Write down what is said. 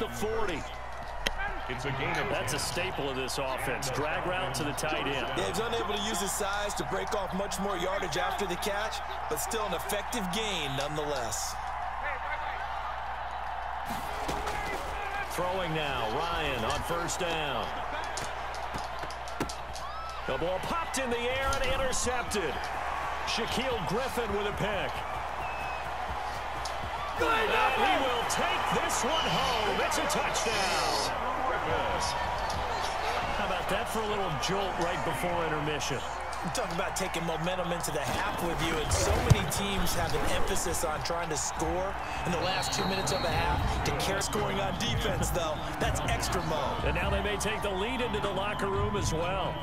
at the 40. It's a game. That's a staple of this offense. Drag route to the tight end. Yeah, he's unable to use his size to break off much more yardage after the catch, but still an effective gain nonetheless. Throwing now, Ryan on first down. The ball popped in the air and intercepted. Shaquille Griffin with a pick. And he will take this one home. It's a touchdown. How about that for a little jolt right before intermission? Talk about taking momentum into the half with you, and so many teams have an emphasis on trying to score in the last 2 minutes of the half. To care scoring on defense, though, that's extra mode. And now they may take the lead into the locker room as well.